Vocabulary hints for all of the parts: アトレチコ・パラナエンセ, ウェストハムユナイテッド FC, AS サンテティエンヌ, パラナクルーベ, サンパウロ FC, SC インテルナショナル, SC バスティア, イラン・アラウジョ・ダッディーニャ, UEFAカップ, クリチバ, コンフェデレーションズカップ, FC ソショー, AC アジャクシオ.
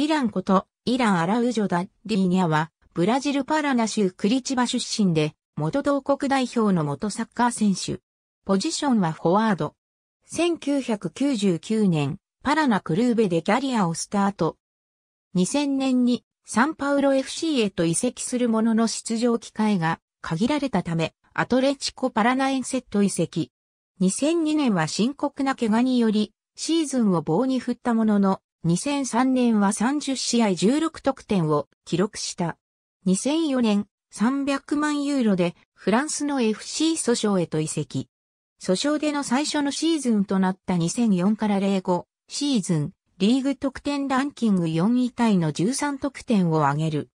イランこと、イラン・アラウジョ・ダッディーニャは、ブラジル・パラナ州クリチバ出身で、元同国代表の元サッカー選手。ポジションはフォワード。1999年、パラナクルーベでキャリアをスタート。2000年にサンパウロ FC へと移籍するものの出場機会が限られたため、アトレチコ・パラナエンセと移籍。2002年は深刻な怪我により、シーズンを棒に振ったものの、2003年は30試合16得点を記録した。2004年、300万ユーロでフランスの FC ソショーへと移籍。ソショーでの最初のシーズンとなった2004-05シーズン、リーグ得点ランキング4位タイの13得点を挙げる。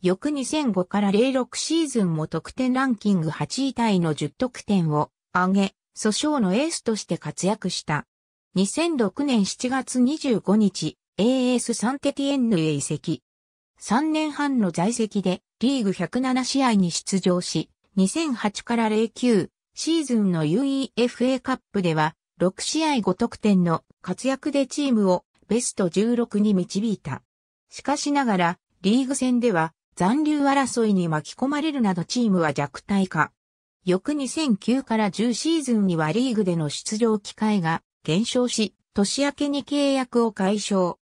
翌2005-06シーズンも得点ランキング8位タイの10得点を挙げ、ソショーのエースとして活躍した。2006年7月25日、AS サンテティエンヌへ移籍。3年半の在籍でリーグ107試合に出場し、2008-09シーズンの UEFA カップでは6試合5得点の活躍でチームをベスト16に導いた。しかしながらリーグ戦では残留争いに巻き込まれるなどチームは弱体化。翌2009-10シーズンにはリーグでの出場機会が減少し、年明けに契約を解消。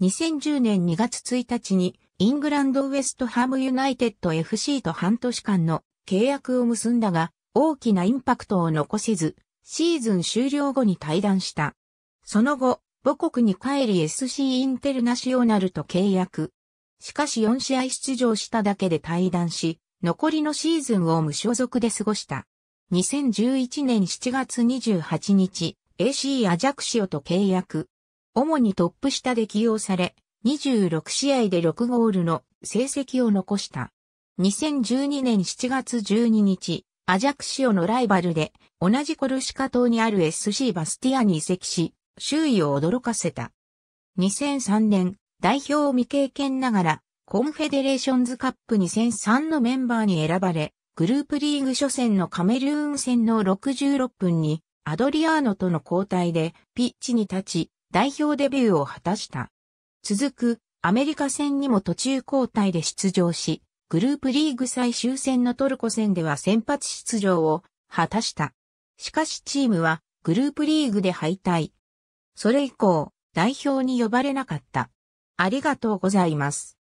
2010年2月1日にイングランドウェストハムユナイテッド FC と半年間の契約を結んだが大きなインパクトを残せずシーズン終了後に退団した。その後母国に帰り SC インテルナショナルと契約。しかし4試合出場しただけで退団し残りのシーズンを無所属で過ごした。2011年7月28日 AC アジャクシオと契約。主にトップ下で起用され、26試合で6ゴールの成績を残した。2012年7月12日、アジャクシオのライバルで、同じコルシカ島にある SC バスティアに移籍し、周囲を驚かせた。2003年、代表未経験ながら、コンフェデレーションズカップ2003のメンバーに選ばれ、グループリーグ初戦のカメルーン戦の66分に、アドリアーノとの交代で、ピッチに立ち、代表デビューを果たした。続くアメリカ戦にも途中交代で出場し、グループリーグ最終戦のトルコ戦では先発出場を果たした。しかしチームはグループリーグで敗退。それ以降、代表に呼ばれなかった。ありがとうございます。